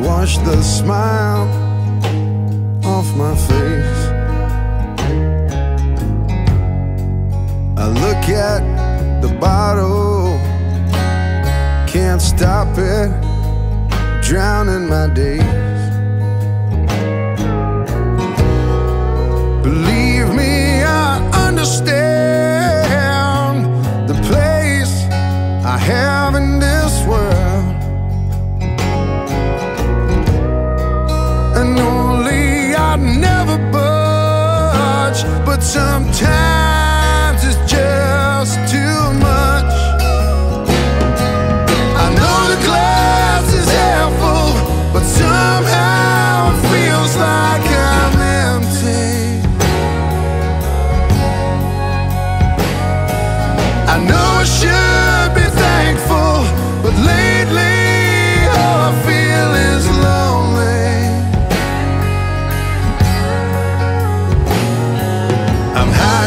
Wash the smile off my face. I look at the bottle, can't stop it, drowning my days. Believe me, I understand the place I have in this world. Only I'd never budge, but sometimes it's just too much. I know the glass is half full, but somehow it feels like I'm empty. I know I should be thankful, but lately all I feel is lonely. High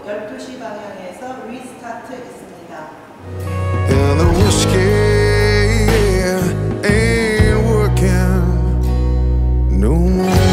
12시 방향에서 리스타트 있습니다. No more.